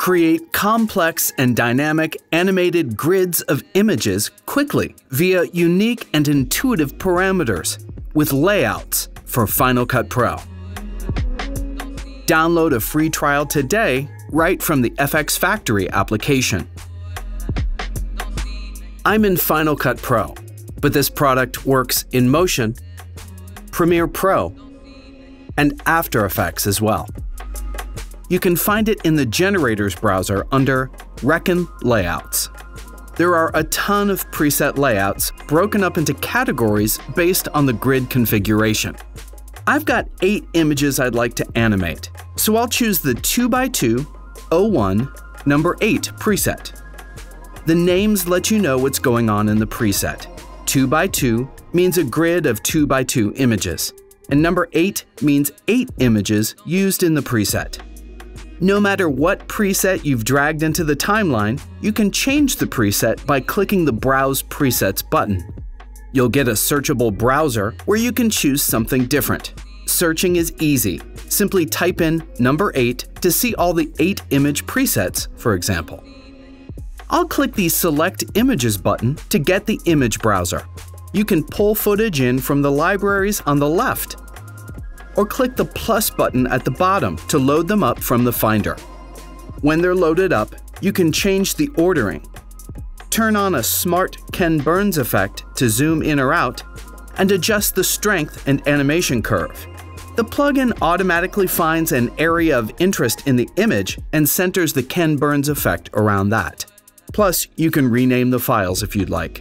Create complex and dynamic animated grids of images quickly via unique and intuitive parameters with layouts for Final Cut Pro. Download a free trial today right from the FX Factory application. I'm in Final Cut Pro, but this product works in Motion, Premiere Pro, and After Effects as well. You can find it in the Generators browser under Reckon Layouts. There are a ton of preset layouts broken up into categories based on the grid configuration. I've got 8 images I'd like to animate, so I'll choose the 2x2 01 number 8 preset. The names let you know what's going on in the preset. 2x2 means a grid of 2x2 images, and number 8 means 8 images used in the preset. No matter what preset you've dragged into the timeline, you can change the preset by clicking the Browse Presets button. You'll get a searchable browser where you can choose something different. Searching is easy. Simply type in number 8 to see all the 8 image presets, for example. I'll click the Select Images button to get the image browser. You can pull footage in from the libraries on the left, or click the plus button at the bottom to load them up from the Finder. When they're loaded up, you can change the ordering, turn on a smart Ken Burns effect to zoom in or out, and adjust the strength and animation curve. The plugin automatically finds an area of interest in the image and centers the Ken Burns effect around that. Plus, you can rename the files if you'd like.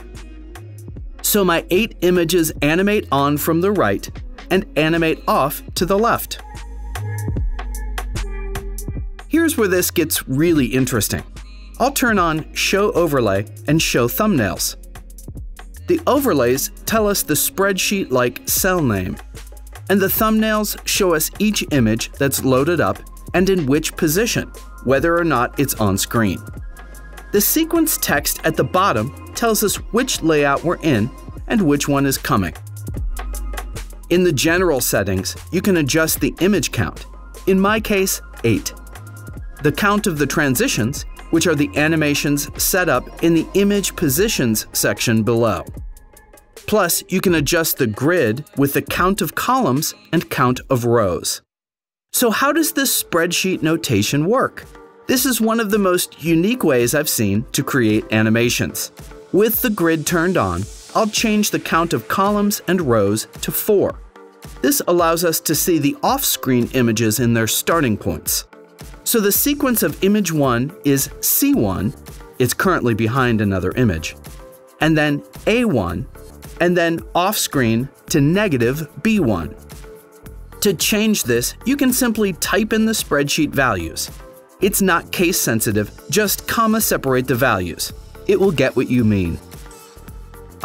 So my 8 images animate on from the right and animate off to the left. Here's where this gets really interesting. I'll turn on Show Overlay and Show Thumbnails. The overlays tell us the spreadsheet-like cell name, and the thumbnails show us each image that's loaded up and in which position, whether or not it's on screen. The sequence text at the bottom tells us which layout we're in and which one is coming. In the general settings, you can adjust the image count, in my case, 8. The count of the transitions, which are the animations set up in the Image Positions section below. Plus, you can adjust the grid with the count of columns and count of rows. So how does this spreadsheet notation work? This is one of the most unique ways I've seen to create animations. With the grid turned on, I'll change the count of columns and rows to 4. This allows us to see the off-screen images in their starting points. So the sequence of image 1 is C1, it's currently behind another image, and then A1, and then off-screen to negative B1. To change this, you can simply type in the spreadsheet values. It's not case sensitive, just comma separate the values. It will get what you mean.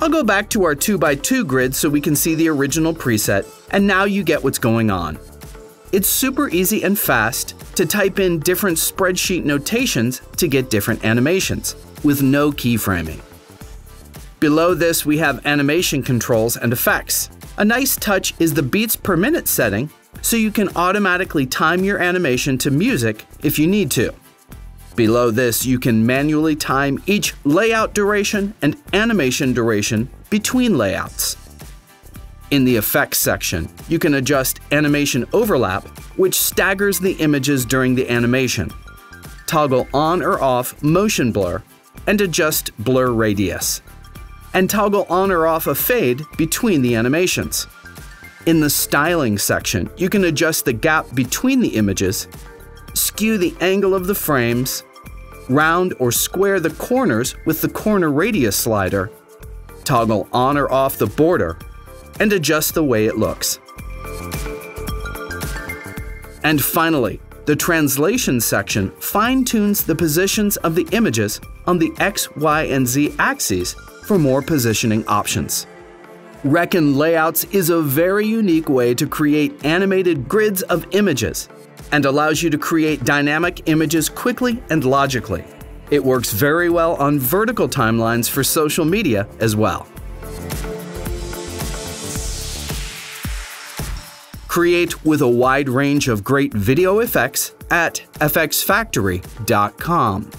I'll go back to our 2x2 grid so we can see the original preset, and now you get what's going on. It's super easy and fast to type in different spreadsheet notations to get different animations, with no keyframing. Below this, we have animation controls and effects. A nice touch is the beats per minute setting, so you can automatically time your animation to music if you need to. Below this, you can manually time each layout duration and animation duration between layouts. In the Effects section, you can adjust Animation Overlap, which staggers the images during the animation, toggle on or off Motion Blur, and adjust Blur Radius, and toggle on or off a fade between the animations. In the Styling section, you can adjust the gap between the images, skew the angle of the frames, round or square the corners with the corner radius slider, toggle on or off the border, and adjust the way it looks. And finally, the Translation section fine-tunes the positions of the images on the X, Y, and Z axes for more positioning options. Reckon Layouts is a very unique way to create animated grids of images and allows you to create dynamic images quickly and logically. It works very well on vertical timelines for social media as well. Create with a wide range of great video effects at fxfactory.com.